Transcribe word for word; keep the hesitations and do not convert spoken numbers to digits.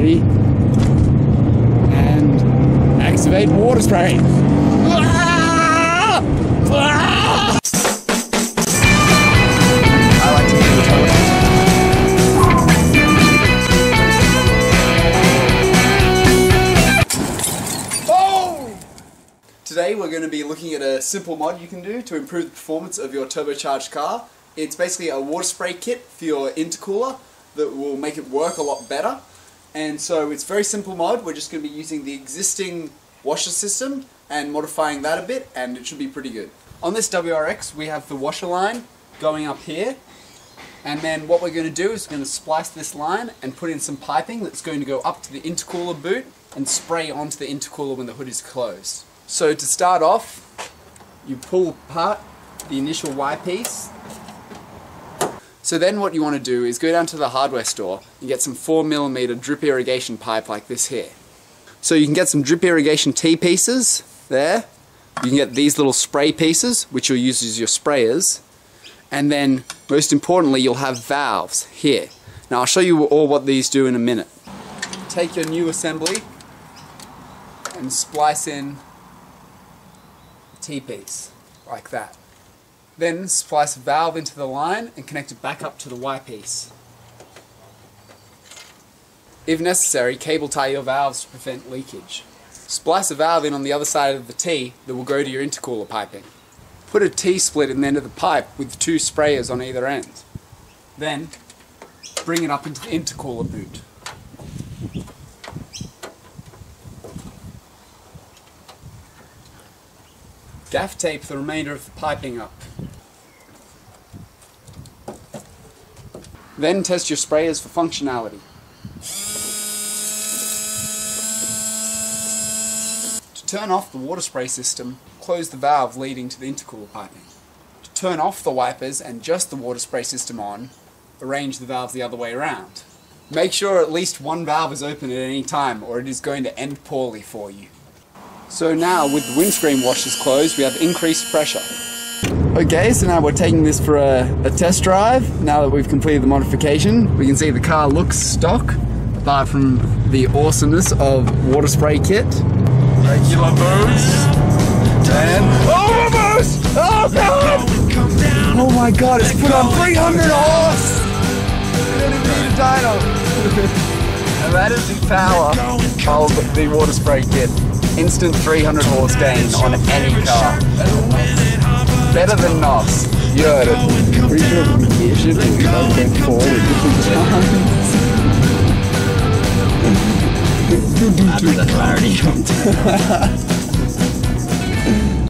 battery and activate water spray. Today we're going to be looking at a simple mod you can do to improve the performance of your turbocharged car. It's basically a water spray kit for your intercooler that will make it work a lot better. And so it's a very simple mod. We're just going to be using the existing washer system and modifying that a bit, and it should be pretty good. On this W R X we have the washer line going up here, and then what we're going to do is we're going to splice this line and put in some piping that's going to go up to the intercooler boot and spray onto the intercooler when the hood is closed. So to start off, you pull apart the initial Y piece. So then what you want to do is go down to the hardware store and get some four millimeter drip irrigation pipe like this here. So you can get some drip irrigation T-pieces there. You can get these little spray pieces, which you'll use as your sprayers. And then, most importantly, you'll have valves here. Now I'll show you all what these do in a minute. Take your new assembly and splice in T-piece, like that. Then splice a valve into the line and connect it back up to the Y piece. If necessary, cable tie your valves to prevent leakage. Splice a valve in on the other side of the T that will go to your intercooler piping. Put a T-split in the end of the pipe with two sprayers on either end. Then bring it up into the intercooler boot. Gaff tape the remainder of the piping up. Then test your sprayers for functionality. To turn off the water spray system, close the valve leading to the intercooler piping. To turn off the wipers and just the water spray system on, arrange the valves the other way around. Make sure at least one valve is open at any time, or it is going to end poorly for you. So now, with the windscreen washers closed, we have increased pressure. Okay, so now we're taking this for a, a test drive. Now that we've completed the modification, we can see the car looks stock, apart from the awesomeness of water spray kit. Regular boost. And, oh, my boost! Oh, God! Oh, my God, it's put on three hundred horse! We don't even need a dyno. And that is the power of the water spray kit. Instant three hundred horse gain on any car. Better than N O S. You heard it. Pretty sure it would be here, shouldn't it? We don't get forward different times. After the clarity comes.